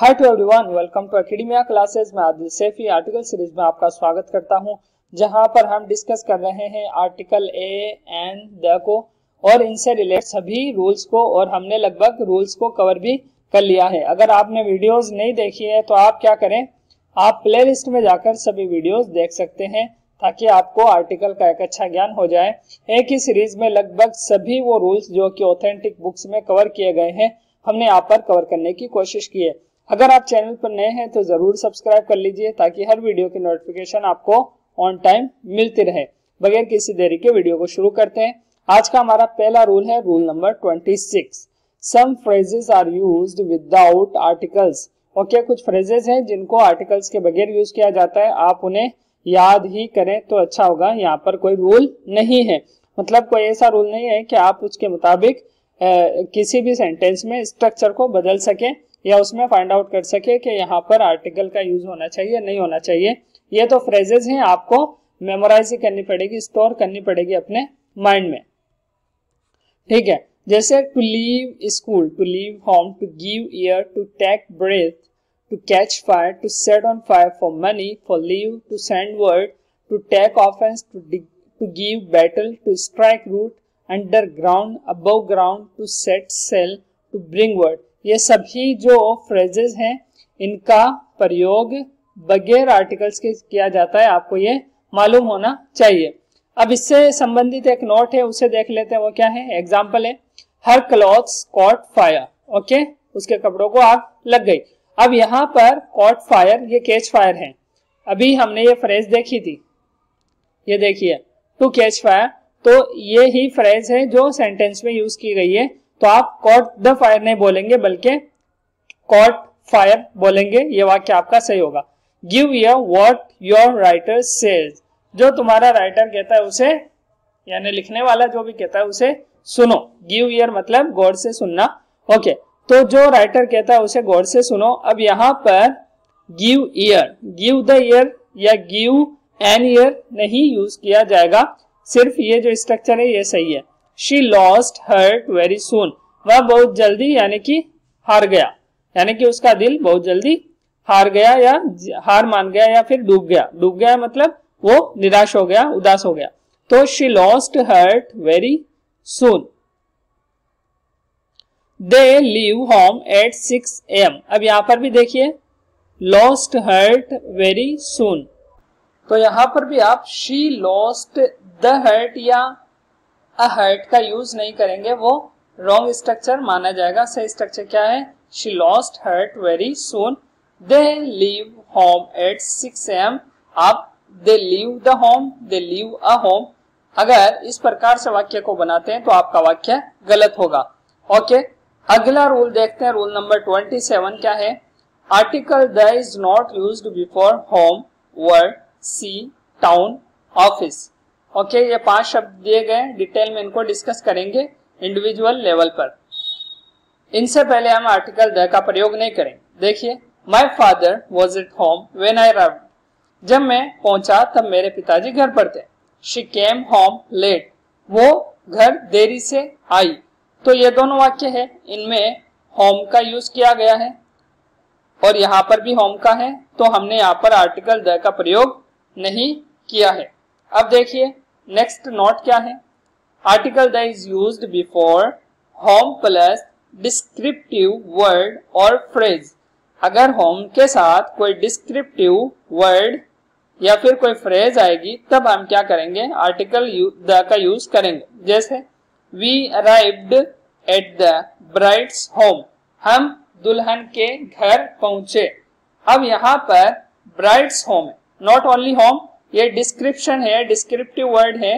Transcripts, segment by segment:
Hi to everyone, welcome to Academia classes. मैं Adil Saifi article series में आपका स्वागत करता हूं, जहां पर हम डिस्कस कर रहे हैं आर्टिकल ए एंड द को और इनसे रिलेटेड सभी रूल्स को, और हमने लगभग रूल्स को कवर भी कर लिया है। अगर आपने वीडियोस नहीं देखी है तो आप क्या करें, आप प्ले लिस्ट में जाकर सभी वीडियोस देख सकते हैं ताकि आपको आर्टिकल का एक अच्छा ज्ञान हो जाए। एक ही सीरीज में लगभग सभी वो रूल्स जो कि ऑथेंटिक बुक्स में कवर किए गए हैं, हमने यहाँ पर कवर करने की कोशिश की है। अगर आप चैनल पर नए हैं तो जरूर सब्सक्राइब कर लीजिए ताकि हर वीडियो की नोटिफिकेशन आपको ऑन टाइम मिलती रहे। बगैर किसी देरी के वीडियो को शुरू करते हैं। आज का हमारा पहला रूल है rule number 26। Some phrases are used without articles. Okay, कुछ फ्रेजेस हैं जिनको आर्टिकल्स के बगैर यूज किया जाता है, आप उन्हें याद ही करें तो अच्छा होगा। यहाँ पर कोई रूल नहीं है, मतलब कोई ऐसा रूल नहीं है कि आप उसके मुताबिक किसी भी सेंटेंस में स्ट्रक्चर को बदल सके या उसमें फाइंड आउट कर सके कि यहाँ पर आर्टिकल का यूज होना चाहिए नहीं होना चाहिए। ये तो फ्रेजेस हैं, आपको मेमोराइज करनी पड़ेगी, स्टोर करनी पड़ेगी अपने माइंड में, ठीक है। जैसे to leave school, to leave home, to give ear, to take breath, to catch fire, to set on fire, for money, for leave, to send word, to take offence, to give battle, to strike root, underground, above ground, to set sail, to bring word. ये सभी जो phrases हैं इनका प्रयोग बगैर articles के किया जाता है, आपको ये मालूम होना चाहिए। अब इससे संबंधित एक नोट है, उसे देख लेते हैं। वो क्या है, एग्जांपल है, her clothes caught fire. Okay, उसके कपड़ों को आग लग गई। अब यहाँ पर कॉट फायर, ये कैच फायर है। अभी हमने ये फ्रेज देखी थी, ये देखिए, टू कैच फायर। तो ये ही फ्रेज है जो सेंटेंस में यूज की गई है। तो आप कॉट द फायर नहीं बोलेंगे बल्कि कॉट फायर बोलेंगे, ये वाक्य आपका सही होगा। Give ear what your writer says, जो तुम्हारा राइटर कहता है उसे, यानी लिखने वाला जो भी कहता है उसे सुनो। गिव ईयर मतलब गौर से सुनना। ओके, तो जो राइटर कहता है उसे गौर से सुनो। अब यहाँ पर give ear, give the ear या गिव एन ईयर नहीं यूज किया जाएगा, सिर्फ ये जो स्ट्रक्चर है ये सही है। She lost her very soon, वह बहुत जल्दी यानी कि हार गया, यानी कि उसका दिल बहुत जल्दी हार गया या हार मान गया या फिर डूब गया। डूब गया मतलब वो निराश हो गया, उदास हो गया। तो she lost her very soon. They leave home at 6 AM. अब यहाँ पर भी देखिए lost her very soon, तो यहाँ पर भी आप she lost the hurt या a hurt का यूज नहीं करेंगे, वो रॉन्ग स्ट्रक्चर माना जाएगा। सही स्ट्रक्चर क्या है, she lost hurt very soon, they leave home at 6 AM. आप they leave the home, they leave a home, अगर इस प्रकार से वाक्य को बनाते हैं तो आपका वाक्य गलत होगा। ओके, अगला रूल देखते हैं, रूल नंबर 27 क्या है। Article the is not used before home, word, sea, town, office. Okay, ये 5 शब्द दिए गए, डिटेल में इनको डिस्कस करेंगे इंडिविजुअल लेवल पर। इनसे पहले हम आर्टिकल द का प्रयोग नहीं करेंगे। देखिए, my father was at home when I arrived, जब मैं पहुंचा तब मेरे पिताजी घर पर थे। शी केम होम लेट, वो घर देरी से आई। तो ये दोनों वाक्य है, इनमें होम का यूज किया गया है और यहाँ पर भी होम का है, तो हमने यहाँ पर आर्टिकल द का प्रयोग नहीं किया है। अब देखिए नेक्स्ट नोट क्या है, article the is used before home plus descriptive word और फ्रेज। अगर होम के साथ कोई डिस्क्रिप्टिव वर्ड या फिर कोई फ्रेज आएगी तब हम क्या करेंगे, आर्टिकल द का यूज करेंगे। जैसे we arrived at the bride's home, हम दुल्हन के घर पहुंचे। अब यहाँ पर ब्राइड्स होम है, नॉट ओनली होम, ये डिस्क्रिप्शन है, डिस्क्रिप्टिव वर्ड है।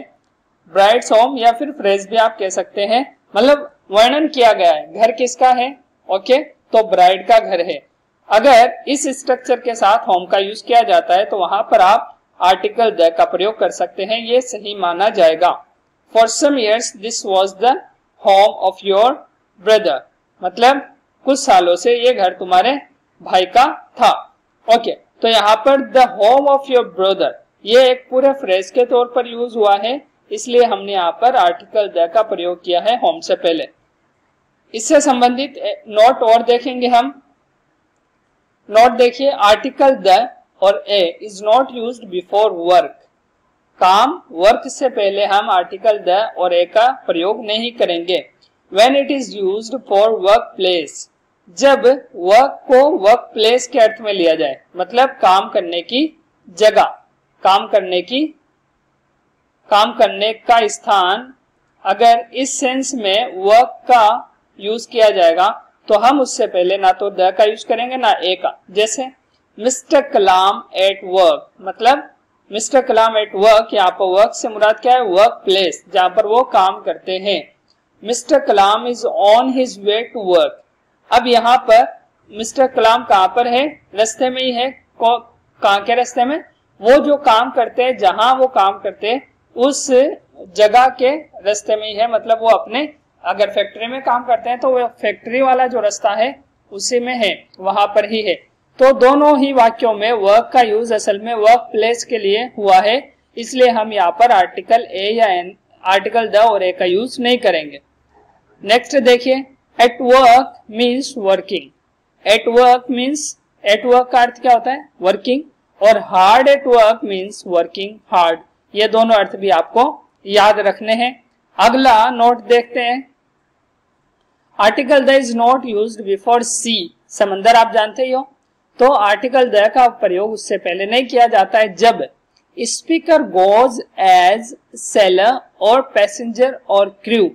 ब्राइड्स होम या फिर फ्रेज भी आप कह सकते हैं, मतलब वर्णन किया गया है घर किसका है। ओके, तो ब्राइड का घर है। अगर इस स्ट्रक्चर के साथ होम का यूज किया जाता है तो वहां पर आप आर्टिकल द का प्रयोग कर सकते हैं, ये सही माना जाएगा। For some years this was the home of your brother, मतलब कुछ सालों से ये घर तुम्हारे भाई का था। ओके, तो यहाँ पर the home of your brother ये एक पूरे फ्रेज के तौर पर यूज हुआ है, इसलिए हमने यहाँ पर आर्टिकल द का प्रयोग किया है होम से पहले। इससे संबंधित नोट और देखेंगे हम, नॉट देखिए आर्टिकल द और a is not used before work. काम वर्क से पहले हम आर्टिकल द और ए का प्रयोग नहीं करेंगे। When it is used for work place, जब वर्क को वर्क प्लेस के अर्थ में लिया जाए, मतलब काम करने की जगह, काम करने का स्थान, अगर इस सेंस में वर्क का यूज किया जाएगा तो हम उससे पहले ना तो द का यूज करेंगे ना ए का। जैसे मिस्टर कलाम एट वर्क, मतलब मिस्टर कलाम एट वर्क, यहाँ पर वर्क से मुराद क्या है, वर्क प्लेस, जहाँ पर वो काम करते हैं। Mister Kalam is on his way to work. अब यहाँ पर मिस्टर कलाम कहाँ पर है, रास्ते में ही है। कहाँ के रास्ते में, वो जो काम करते हैं, जहाँ वो काम करते हैं उस जगह के रास्ते में ही है। मतलब वो अपने, अगर फैक्ट्री में काम करते हैं तो वो फैक्ट्री वाला जो रास्ता है उसी में है, वहां पर ही है। तो दोनों ही वाक्यों में वर्क का यूज असल में वर्क प्लेस के लिए हुआ है, इसलिए हम यहाँ पर आर्टिकल ए या एन, आर्टिकल द और ए का यूज नहीं करेंगे। नेक्स्ट देखिए, at work means working. At work means, at work का अर्थ क्या होता है, वर्किंग, और hard at work means working hard. ये दोनों अर्थ भी आपको याद रखने हैं। अगला नोट देखते हैं, article the is not used before sea. समंदर आप जानते ही हो, तो आर्टिकल द का प्रयोग उससे पहले नहीं किया जाता है जब स्पीकर गोज एज सेलर और पैसेंजर और क्रू।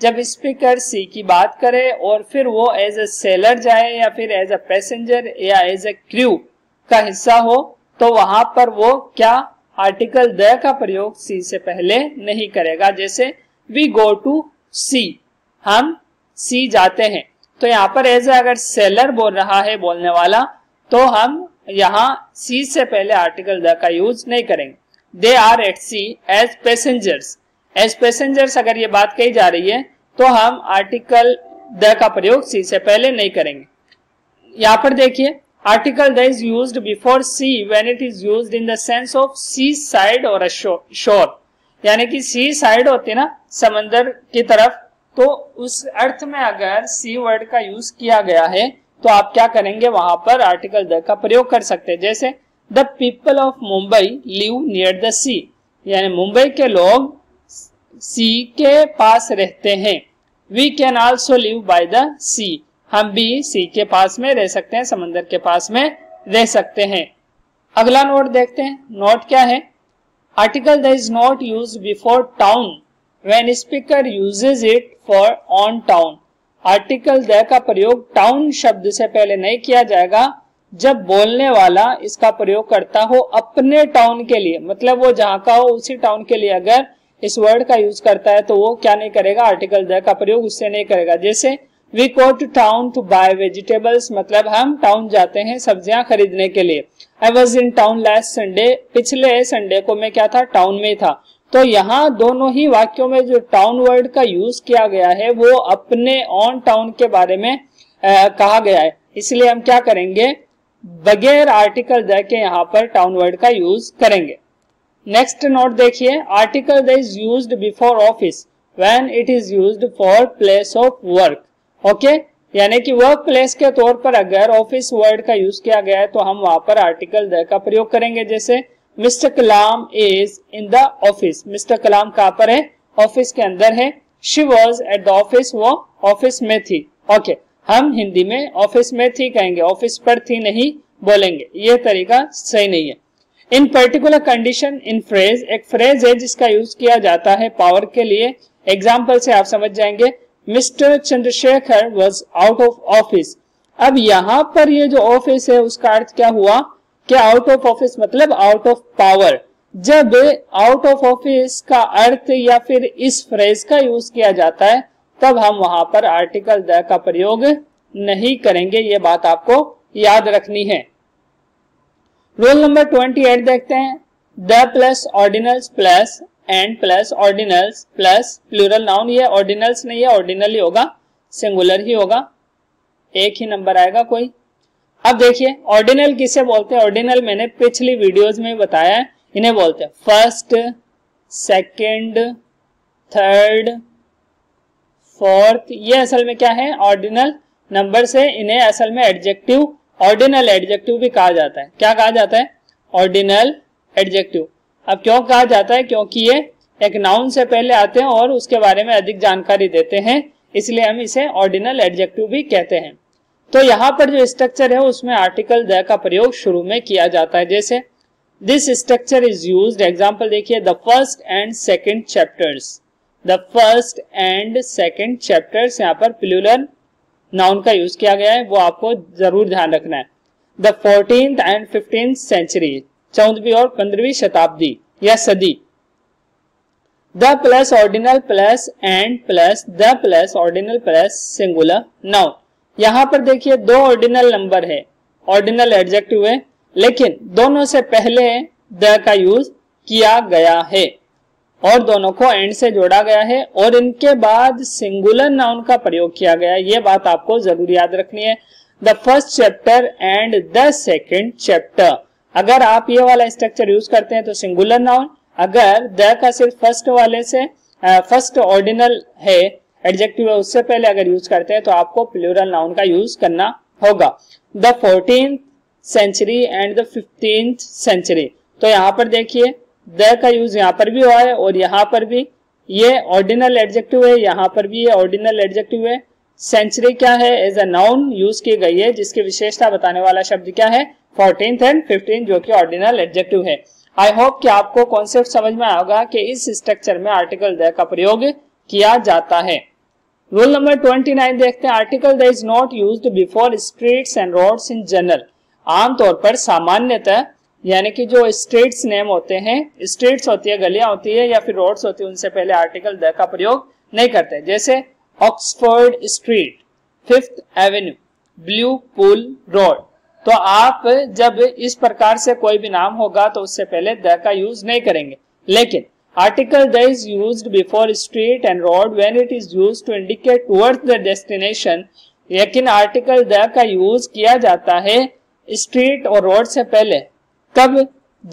जब स्पीकर सी की बात करे और फिर वो एज अ सेलर जाए या फिर एज अ पैसेंजर या एज अ क्रू का हिस्सा हो, तो वहां पर वो क्या, आर्टिकल द का प्रयोग सी से पहले नहीं करेगा। जैसे वी गो टू सी, हम सी जाते हैं, तो यहाँ पर एज अगर सेलर बोल रहा है बोलने वाला, तो हम यहाँ सी से पहले आर्टिकल द का यूज नहीं करेंगे। They are at sea as passengers. As passengers अगर ये बात कही जा रही है तो हम आर्टिकल द का प्रयोग सी से पहले नहीं करेंगे। यहाँ पर देखिए, article the is used before sea when it is used in the sense of sea side और शोर, यानी कि सी साइड होती ना, समंदर की तरफ, तो उस अर्थ में अगर सी वर्ड का यूज किया गया है तो आप क्या करेंगे, वहां पर आर्टिकल द का प्रयोग कर सकते हैं। जैसे the people of Mumbai live near the sea, यानी मुंबई के लोग सी के पास रहते हैं। We can also live by the sea, हम भी सी के पास में रह सकते हैं, समंदर के पास में रह सकते हैं। अगला नोट देखते हैं, नोट क्या है, article the is not used before town when speaker uses it for on town. Article the का प्रयोग टाउन शब्द से पहले नहीं किया जाएगा जब बोलने वाला इसका प्रयोग करता हो अपने टाउन के लिए, मतलब वो जहाँ का हो उसी टाउन के लिए अगर इस वर्ड का यूज करता है तो वो क्या नहीं करेगा, आर्टिकल द का प्रयोग उससे नहीं करेगा। जैसे we go to town to buy vegetables, मतलब हम टाउन जाते हैं सब्जियां खरीदने के लिए। I was in town last Sunday, पिछले संडे को मैं क्या था, टाउन में था। तो यहाँ दोनों ही वाक्यों में जो टाउन वर्ड का यूज किया गया है वो अपने ऑन टाउन के बारे में कहा गया है, इसलिए हम क्या करेंगे, बगैर आर्टिकल द के यहाँ पर टाउन वर्ड का यूज करेंगे। नेक्स्ट नोट देखिए, article the is used before office when it is used for place of work. Okay, यानी कि वर्क प्लेस के तौर पर अगर ऑफिस वर्ड का यूज किया गया है तो हम वहां पर आर्टिकल द का प्रयोग करेंगे। जैसे mister Kalam is in the office, mister Kalam कहाँ पर है, ऑफिस के अंदर है। She was at the office, वो ऑफिस में थी। ओके, हम हिंदी में ऑफिस में थी कहेंगे, ऑफिस पर थी नहीं बोलेंगे, ये तरीका सही नहीं है। In particular condition, in phrase, एक फ्रेज है जिसका यूज किया जाता है पावर के लिए। एग्जाम्पल से आप समझ जाएंगे, mister Chandrashekhar was out of office. अब यहाँ पर ये जो ऑफिस है उसका अर्थ क्या हुआ कि आउट ऑफ ऑफिस मतलब आउट ऑफ पावर। जब आउट ऑफ ऑफिस का अर्थ या फिर इस फ्रेज का यूज किया जाता है तब हम वहां पर आर्टिकल द का प्रयोग नहीं करेंगे, ये बात आपको याद रखनी है। रोल नंबर 28 देखते हैं, the plus ordinals plus and plus ordinals plus plural noun. ये ऑर्डिनल्स नहीं है, ऑर्डिनल ही होगा, सिंगुलर ही होगा, एक ही नंबर आएगा कोई। अब देखिए ऑर्डिनल किसे बोलते हैं, ऑर्डिनल मैंने पिछली वीडियोस में बताया है, इन्हें बोलते हैं फर्स्ट, सेकंड, थर्ड, फोर्थ। ये असल में क्या है, ऑर्डिनल नंबर से इन्हें असल में एडजेक्टिव ऑर्डिनल एडजेक्टिव भी कहा जाता है। क्या कहा जाता है? Ordinal adjective. अब क्यों कहा जाता है? क्योंकि ये एक नाउन से पहले आते हैं और उसके बारे में अधिक जानकारी देते हैं, इसलिए हम इसे ऑर्डिनल एडजेक्टिव भी कहते हैं। तो यहाँ पर जो स्ट्रक्चर है उसमें आर्टिकल द का प्रयोग शुरू में किया जाता है, जैसे this structure is used. Example देखिए, the first and second chapters. The first and second chapters, यहाँ पर प्लूरल नाउन का यूज किया गया है, वो आपको जरूर ध्यान रखना है। The 14th and 15th century, 14वीं और 15वीं शताब्दी या सदी। The plus ordinal plus and plus the plus ordinal plus singular noun. यहाँ पर देखिए दो ऑर्डिनल नंबर है, ऑर्डिनल एडजेक्टिव है, लेकिन दोनों से पहले द का यूज किया गया है और दोनों को एंड से जोड़ा गया है और इनके बाद सिंगुलर नाउन का प्रयोग किया गया है। ये बात आपको जरूर याद रखनी है। The first chapter and the second chapter. अगर आप ये वाला स्ट्रक्चर यूज करते हैं तो सिंगुलर नाउन, अगर द का सिर्फ फर्स्ट वाले से फर्स्ट ऑर्डिनल है एडजेक्टिव है उससे पहले अगर यूज करते हैं तो आपको प्लूरल नाउन का यूज करना होगा। The 14th century and the 15th century. तो यहाँ पर देखिए द का यूज यहाँ पर भी हुआ है और यहाँ पर भी, ये ऑर्डिनल एडजेक्टिव है, यहाँ पर भी ये ऑर्डिनल एडजेक्टिव है। सेंचुरी क्या है? एज अ नाउन यूज की गई है, जिसकी विशेषता बताने वाला शब्द क्या है? 14th एंड 15th, जो कि ऑर्डिनल एडजेक्टिव है। आई होप कि आपको कॉन्सेप्ट समझ में आएगा कि इस स्ट्रक्चर में आर्टिकल द का प्रयोग किया जाता है। रूल नंबर 29 देखते हैं, article the is not used before streets and roads in general. आमतौर पर सामान्यतः, यानी कि जो स्ट्रीट्स नेम होते हैं, स्ट्रीट्स होती है, गलियां होती है या फिर रोड्स होती है, उनसे पहले आर्टिकल द का प्रयोग नहीं करते। जैसे Oxford street, 5th avenue, blue pool road. तो आप जब इस प्रकार से कोई भी नाम होगा तो उससे पहले द का यूज नहीं करेंगे, लेकिन article the is used before street and road when it is used to indicate towards the destination. लेकिन आर्टिकल द का यूज किया जाता है स्ट्रीट और रोड से पहले, तब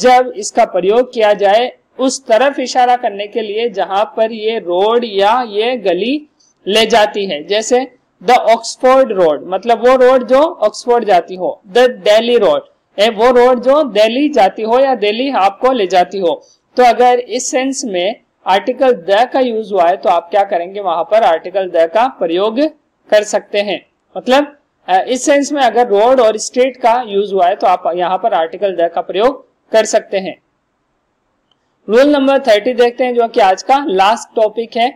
जब इसका प्रयोग किया जाए उस तरफ इशारा करने के लिए जहां पर ये रोड या ये गली ले जाती है। जैसे द ऑक्सफोर्ड रोड, मतलब वो रोड जो ऑक्सफोर्ड जाती हो। द दिल्ली रोड, वो रोड जो दिल्ली जाती हो या दिल्ली आपको ले जाती हो। तो अगर इस सेंस में आर्टिकल द का यूज हुआ है तो आप क्या करेंगे? वहां पर आर्टिकल द का प्रयोग कर सकते हैं। मतलब इस सेंस में अगर रोड और स्ट्रीट का यूज हुआ है तो आप यहाँ पर आर्टिकल द का प्रयोग कर सकते हैं। रूल नंबर 30 देखते हैं, जो कि आज का लास्ट टॉपिक है।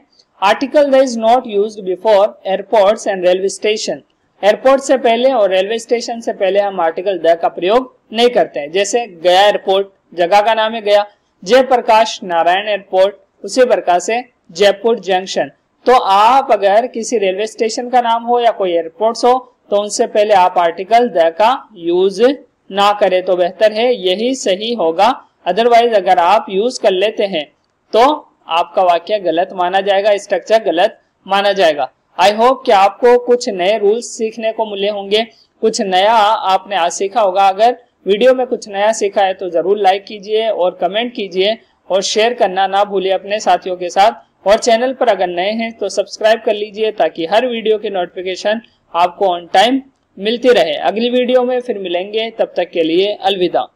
Article the is not used before airports and railway station. Airport से पहले और रेलवे स्टेशन से पहले हम आर्टिकल द का प्रयोग नहीं करते हैं। जैसे गया एयरपोर्ट, जगह का नाम है गया। जयप्रकाश नारायण एयरपोर्ट, उसी प्रकार से जयपुर जंक्शन। तो आप अगर किसी रेलवे स्टेशन का नाम हो या कोई एयरपोर्ट हो तो उनसे पहले आप आर्टिकल द का यूज ना करें तो बेहतर है, यही सही होगा। अदरवाइज अगर आप यूज कर लेते हैं तो आपका वाक्य गलत माना जाएगा, स्ट्रक्चर गलत माना जाएगा। आई होप कि आपको कुछ नए रूल्स सीखने को मिले होंगे, कुछ नया आपने आज सीखा होगा। अगर वीडियो में कुछ नया सीखा है तो जरूर लाइक कीजिए और कमेंट कीजिए और शेयर करना ना भूलिए अपने साथियों के साथ। और चैनल पर अगर नए हैं तो सब्सक्राइब कर लीजिए ताकि हर वीडियो की नोटिफिकेशन आपको ऑन टाइम मिलती रहे। अगली वीडियो में फिर मिलेंगे, तब तक के लिए अलविदा।